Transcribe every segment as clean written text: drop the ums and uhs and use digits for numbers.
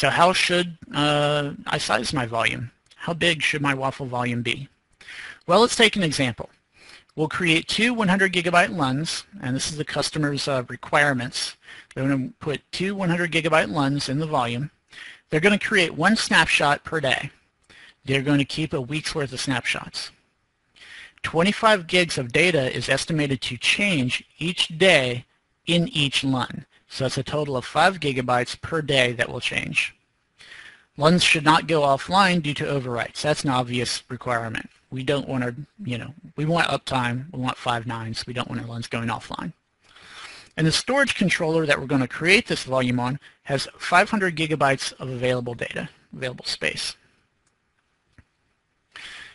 So how should I size my volume? How big should my waffle volume be? Well, let's take an example. We'll create two 100 gigabyte LUNs, and this is the customer's requirements. They're going to put two 100 gigabyte LUNs in the volume. They're going to create one snapshot per day. They're going to keep a week's worth of snapshots. 25 gigs of data is estimated to change each day in each LUN. So that's a total of 5 gigabytes per day that will change. LUNs should not go offline due to overwrites. That's an obvious requirement. We don't want our, we want uptime, we want five nines, we don't want our LUNs going offline. And the storage controller that we're going to create this volume on has 500 gigabytes of available data, available space.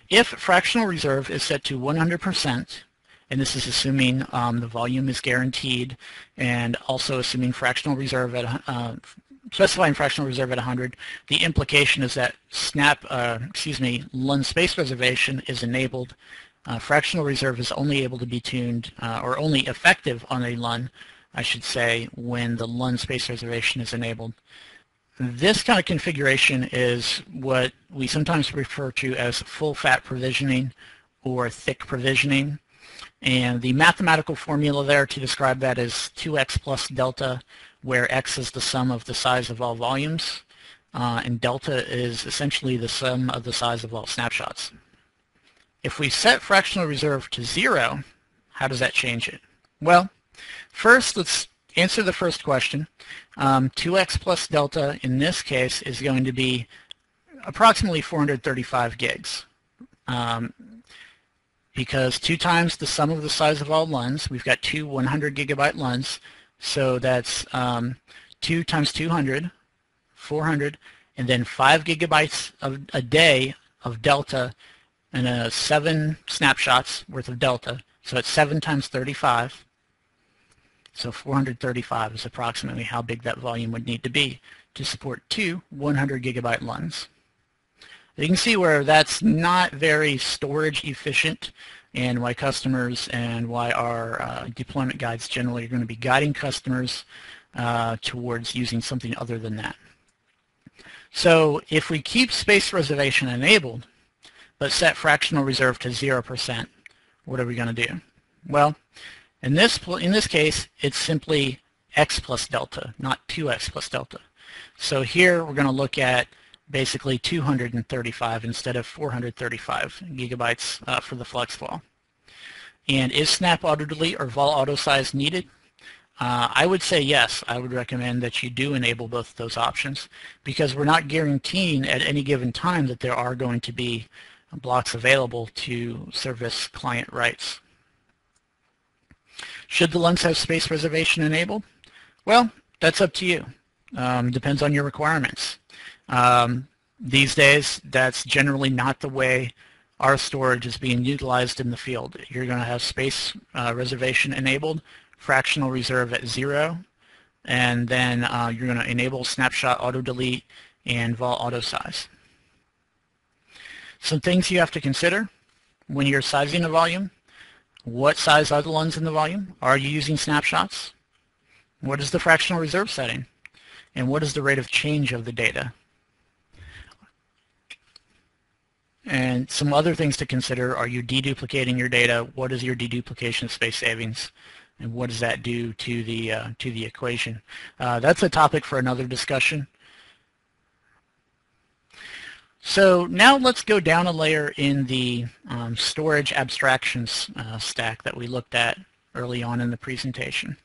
If fractional reserve is set to 100%, and this is assuming the volume is guaranteed, and also assuming fractional reserve at specifying fractional reserve at 100, the implication is that LUN space reservation is enabled. Fractional reserve is only able to be tuned, or only effective on a LUN, I should say, when the LUN space reservation is enabled. This kind of configuration is what we sometimes refer to as full-fat provisioning or thick provisioning. And the mathematical formula there to describe that is 2x plus delta, where x is the sum of the size of all volumes, and delta is essentially the sum of the size of all snapshots. If we set fractional reserve to 0, how does that change it? Well, first let's answer the first question. 2x plus delta in this case is going to be approximately 435 gigs. Because 2 times the sum of the size of all LUNs, we've got two 100 gigabyte LUNs, so that's 2 times 200, 400, and then 5 gigabytes of a day of delta, and 7 snapshots worth of delta, so it's 7 times 35. So 435 is approximately how big that volume would need to be to support two 100 gigabyte LUNs. You can see where that's not very storage efficient, and why customers and why our deployment guides generally are going to be guiding customers towards using something other than that. So if we keep space reservation enabled, but set fractional reserve to 0%, what are we going to do? Well, in this case, it's simply x plus delta, not 2x plus delta. So here we're going to look at basically 235 instead of 435 gigabytes for the FlexVol. And is snap auto delete or vol auto size needed? I would say yes. I would recommend that you do enable both of those options, because we're not guaranteeing at any given time that there are going to be blocks available to service client rights. Should the LUNs have space reservation enabled? Well, that's up to you. Depends on your requirements. These days, that's generally not the way our storage is being utilized in the field. You're going to have space reservation enabled, fractional reserve at 0, and then you're going to enable snapshot auto delete and vol auto size. Some things you have to consider when you're sizing a volume. What size are the LUNs in the volume? Are you using snapshots? What is the fractional reserve setting? And what is the rate of change of the data? And some other things to consider, are you deduplicating your data? What is your deduplication space savings? And what does that do to the equation? That's a topic for another discussion. So now let's go down a layer in the storage abstractions stack that we looked at early on in the presentation.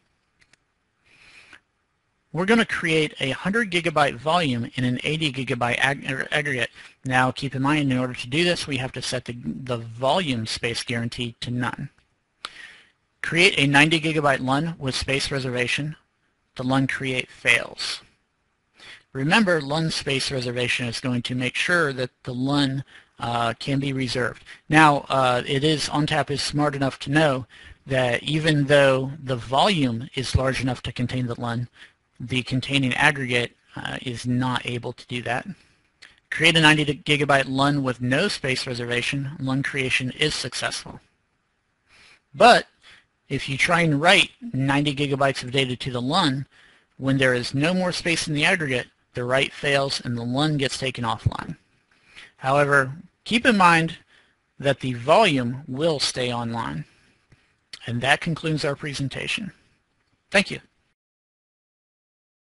We're going to create a 100 gigabyte volume in an 80 gigabyte aggregate. Now keep in mind, in order to do this, we have to set the volume space guarantee to none. Create a 90 gigabyte LUN with space reservation. The LUN create fails. Remember, LUN space reservation is going to make sure that the LUN can be reserved. Now, ONTAP is smart enough to know that even though the volume is large enough to contain the LUN, the containing aggregate is not able to do that. Create a 90 gigabyte LUN with no space reservation. LUN creation is successful. But if you try and write 90 gigabytes of data to the LUN, when there is no more space in the aggregate, the write fails, and the LUN gets taken offline. However, keep in mind that the volume will stay online. And that concludes our presentation. Thank you.